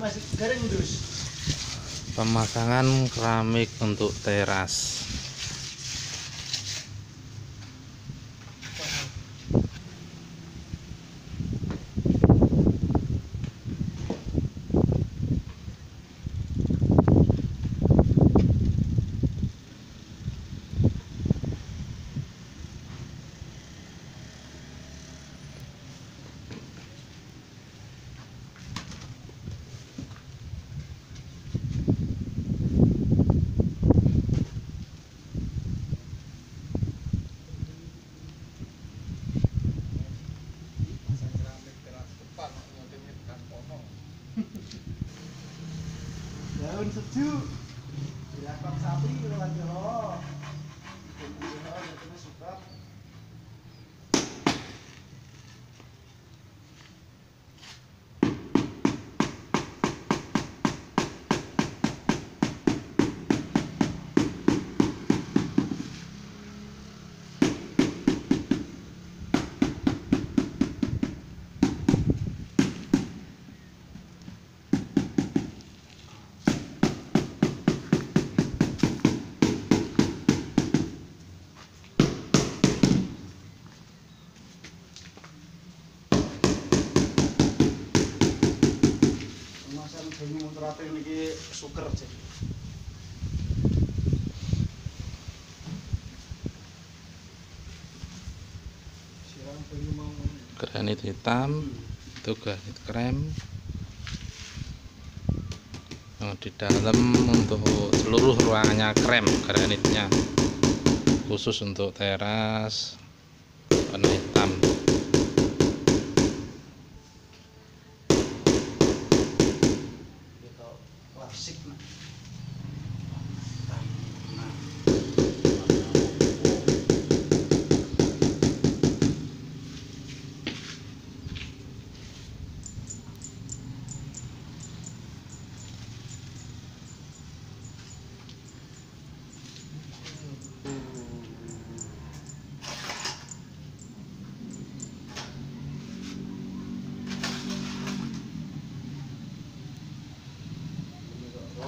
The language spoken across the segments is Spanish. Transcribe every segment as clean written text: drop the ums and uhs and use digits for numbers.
masih garing, terus pemasangan keramik untuk teras. Daun sejuk, dilakon sapi lewat jero, jero jadinya subak. Terakhir ini suker jadi. Granit hitam, itu granit krem. Nah, di dalam untuk seluruh ruangannya krem granitnya, khusus untuk teras warna hitam.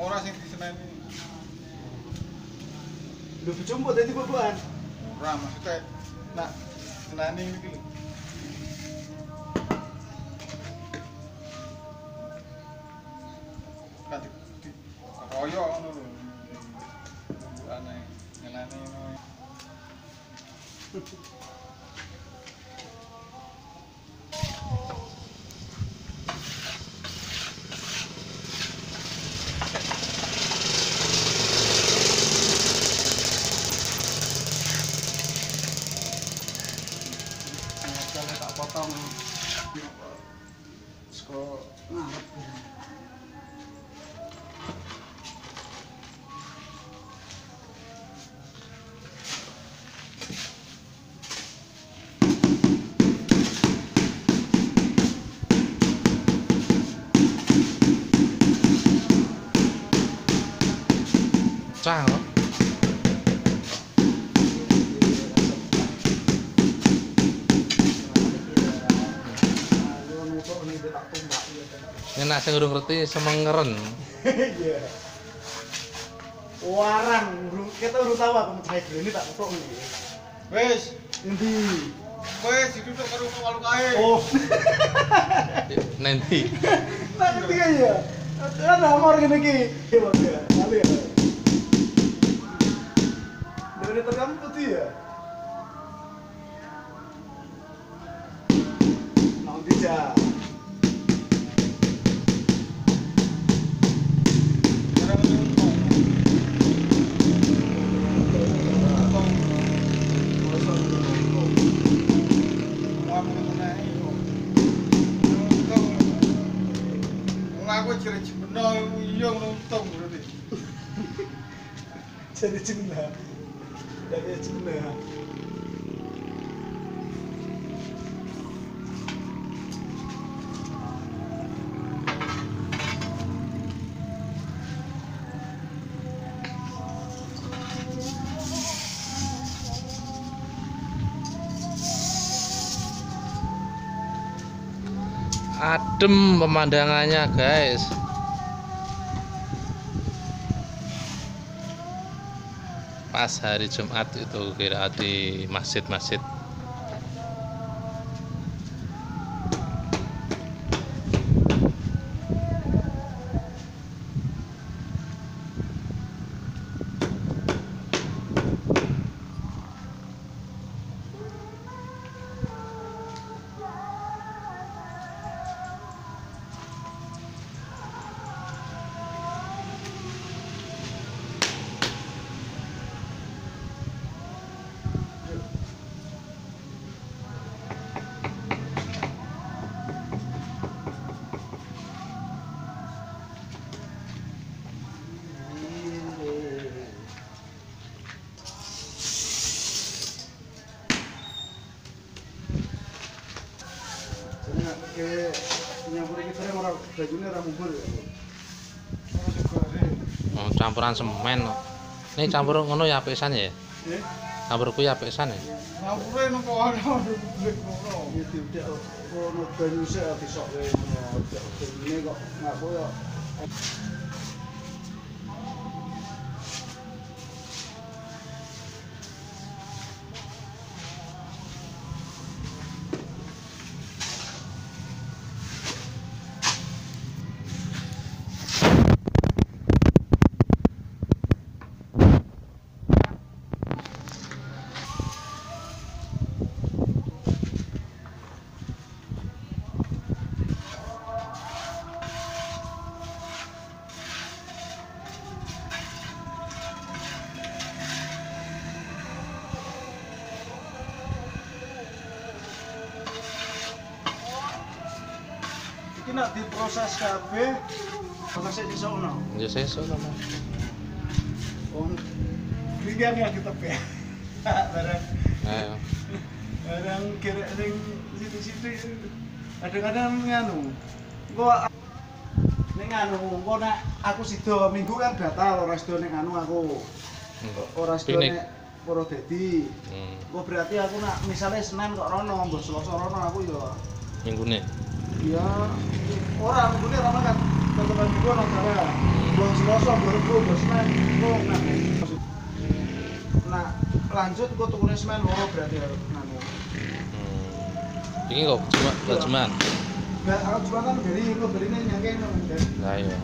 Ora sing diseneni. Lho bojomu kok dadi mbok-mbokan? Ora, maksude nak seneni iki lho. Royo ngono lho. Ana ngelane ngono. Saya tak potong. Sko ngarep. Cah loh. Ini nasi udah ngerti semengeren. Iya. Warang, kita udah tahu aku mencari ini tak kok. Wes, nanti. Wes, itu udah baru ke walu kae. Oh. Nanti. Nanti ya. Ada nomor gini ki. Coba ya. Kali ya. Udah terkam putih ya? Nanti jah Adem pemandangannya, guys. Pas hari Jumat itu kira di masjid-masjid. Oh, campuran semen. Ini campur ngono ya pesan ya? Campurku ya pesan ya? Diproses kabeh prosesnya disono. Ya sesono, Mas. Wong liga nek kita pe. Barang. Ayo. Barang kira ning situ-situ kadang-kadang nganu. Gua ning anu, engko nek aku sida minggu kan batal ora sida ning anu aku. Ora sida nek para dadi. Engko berarti aku nek misale Senin kok rono, mbok Selasa rono aku ya minggune. Ya orang boleh ramai kan teman-teman juga antara buang selosok berbual bersemen buang nanti nah lanjut gua tukunin semen loro berarti nanti ini kok cuman nggak aku cuma kan beri lo berinya nyangkain nah iya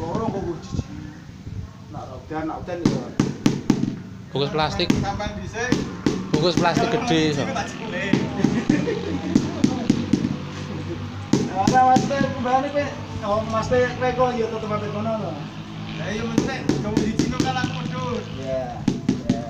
loro kok gue cici nak rodan itu bungkus plastik bungkus plastik gede so Nah, mas teh kembali pe, mas teh peko ya tempat pekono loh. Nah, iya mas teh, kamu di Cina kan aku dulu. Ya, ya.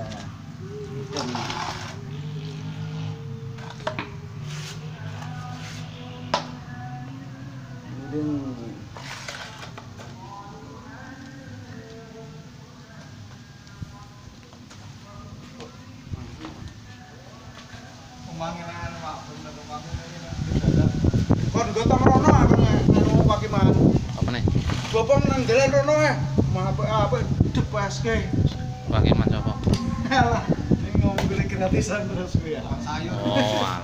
Pakai macam apa? Alah, ini ngomong beli gratisan terus ya. Sayur. Oh, alah.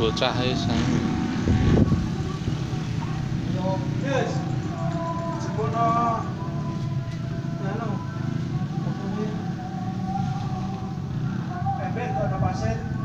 của cha hay sáng no.